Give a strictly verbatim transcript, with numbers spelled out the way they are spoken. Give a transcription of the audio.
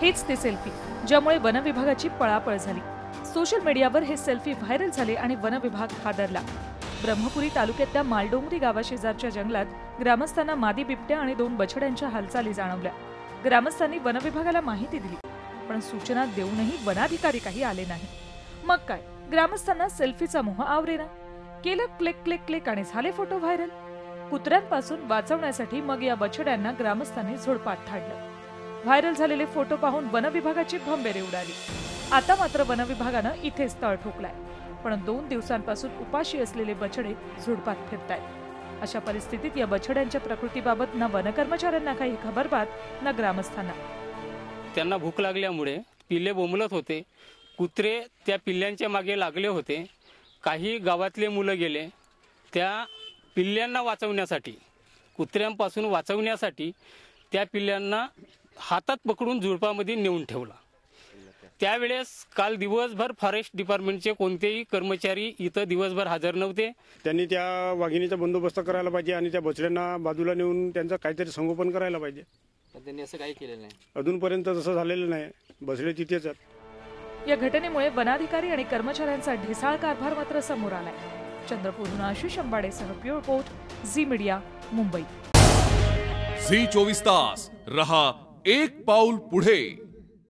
हेच ते सेल्फी ज्यामुळे वन विभागाची पळापळ झाली। सोशल मीडियावर हे सेल्फी व्हायरल झाले आणि वन विभाग हादरला। ब्रह्मपुरी तालुक्यातल्या मालडोंगरी गावाशेजारच्या जंगलात ग्रामस्थांना मादी बिबट्या आणि दोन बछड्यांच्या हालचाली जाणवल्या। ग्रामस्थांनी वन विभागाला माहिती दिली, पण सूचना देऊनही वनाधिकारी काही आले नाही। मग काय, ग्रामस्थांना सेल्फीचा मोह आवरेना। केलं क्लिक क्लिक क्लिक आणि झाले फोटो व्हायरल। कुत्र्यांपासून वाचवण्यासाठी मग या बछड्यांना ग्रामस्थांनी झोडपात धाडलं। व्हायरल झालेले फोटो पाहून वन विभागाची भंबेरे उडाली। आता मात्र वन विभागानं इथेच तळ ठोकलाय, पण दोन दिवसांपासून उपाशी असलेले बछडे झुडपात फिरतायत। अशा परिस्थितीत या बछड्यांच्या प्रकृतीबाबत ना वन कर्मचाऱ्यांना काही खबरबात ना ग्रामस्थांना। त्यांना भूक लागल्यामुळे पिल्ले बोंबलत होते, कुत्रे त्या पिल्ल्यांच्या मागे लागले होते। काही गावातले मुलं गेले त्या पिल्ल्यांना वाचवण्यासाठी, कुत्र्यांपासून वाचवण्यासाठी त्या पिल्ल्यांना हातात पकडून झुडपामध्ये नेऊन ठेवला। त्यावेळेस काल दिवसभर फॉरेस्ट डिपार्टमेंटचे कोणतेही कर्मचारी इथं दिवसभर हजर नव्हते। त्यांनी त्या वाघिणीचा बंदोबस्त करायला पाहिजे आणि त्या बछड्यांना बाजूला नेऊन त्यांचं काहीतरी संगोपन करायला पाहिजे, पण त्यांनी असं काही केलेलं नाही। अजूनपर्यंत तसं झालेलं नाही, बछडे तिथेच आहेत। या घटनेमुळे वनाधिकारी आणि कर्मचाऱ्यांचा ढिसाळ कारभार मात्र समोर आलाय। चंद्रपूरहून आशिष अंबाडेसह ब्युरो रिपोर्ट, झी मीडिया, मुंबई। झी चोवीस तास रहा एक पाऊल पुढे।